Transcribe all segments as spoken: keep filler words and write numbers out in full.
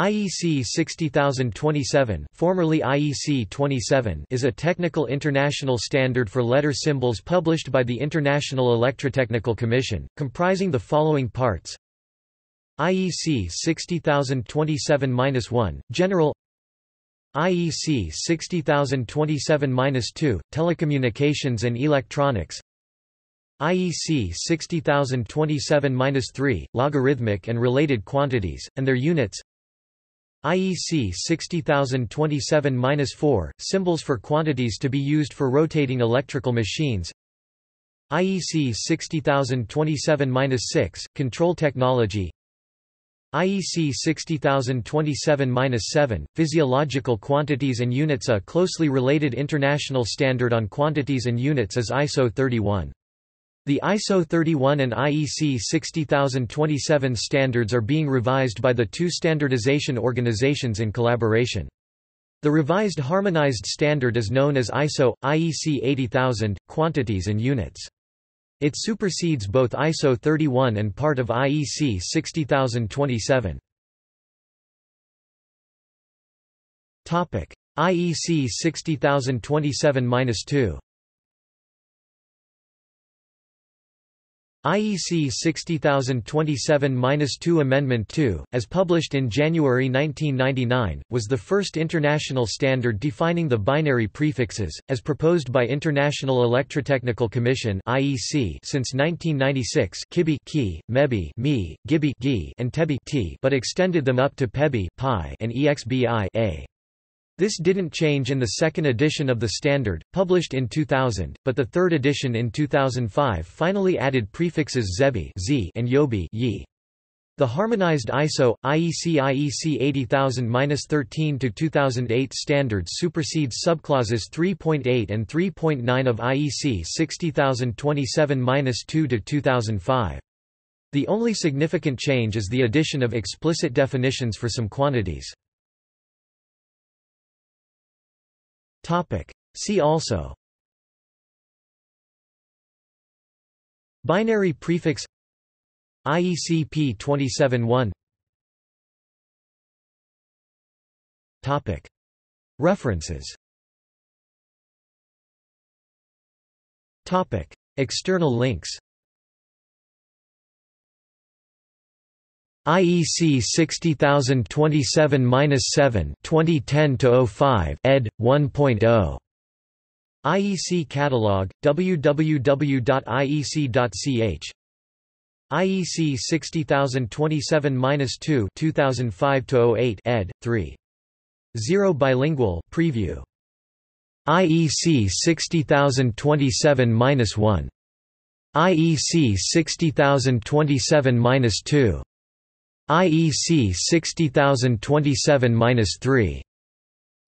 I E C six zero zero zero two seven, formerly I E C twenty-seven, is a technical international standard for letter symbols published by the International Electrotechnical Commission, comprising the following parts: I E C six zero zero zero two seven dash one, General; I E C six zero zero zero two seven dash two, Telecommunications and Electronics; I E C six zero zero zero two seven dash three, Logarithmic and Related Quantities, and their Units; I E C six zero zero zero two seven dash four, Symbols for Quantities to be Used for Rotating Electrical Machines; I E C six zero zero zero two seven dash six, Control Technology; I E C six zero zero zero two seven dash seven, Physiological Quantities and Units. A closely related international standard on quantities and units is I S O thirty-one. The I S O thirty-one and I E C six zero zero zero two seven standards are being revised by the two standardization organizations in collaboration. The revised harmonized standard is known as I S O, I E C eighty thousand, Quantities and Units. It supersedes both I S O thirty-one and part of I E C six zero zero zero two seven. I E C six zero zero zero two seven dash two. I E C six zero zero zero two seven dash two Amendment two, as published in January nineteen ninety-nine, was the first international standard defining the binary prefixes, as proposed by International Electrotechnical Commission (I E C) since nineteen ninety-six, Kibi (Ki), Mebi (Me), Gibi (Gi), and Tebi (T), but extended them up to Pebi (Pi) and Exbi (A). This didn't change in the second edition of the standard, published in two thousand, but the third edition in two thousand five finally added prefixes zebi (z) and yobi (yi). The harmonized I S O, I E C I E C eighty thousand dash thirteen to two thousand eight standards supersedes subclauses three point eight and three point nine of I E C six zero zero zero two seven dash two to two thousand five. The only significant change is the addition of explicit definitions for some quantities. See also: Binary prefix, I E C P twenty-seven dash one. References. External links: I E C six zero zero zero two seven dash seven, twenty ten dash oh five, ed. one point oh. I E C Catalog, w w w dot i e c dot c h. I E C six zero zero zero two seven dash two, two thousand five dash oh eight, ed. three point oh. Bilingual preview. I E C six zero zero zero two seven dash one. I E C six zero zero zero two seven dash two. I E C six zero zero zero two seven dash three.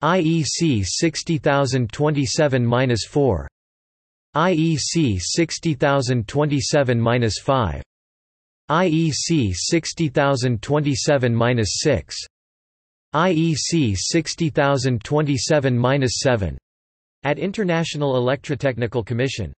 I E C six zero zero zero two seven dash four. I E C six zero zero zero two seven dash five. I E C six zero zero zero two seven dash six. I E C six zero zero zero two seven dash seven. At International Electrotechnical Commission.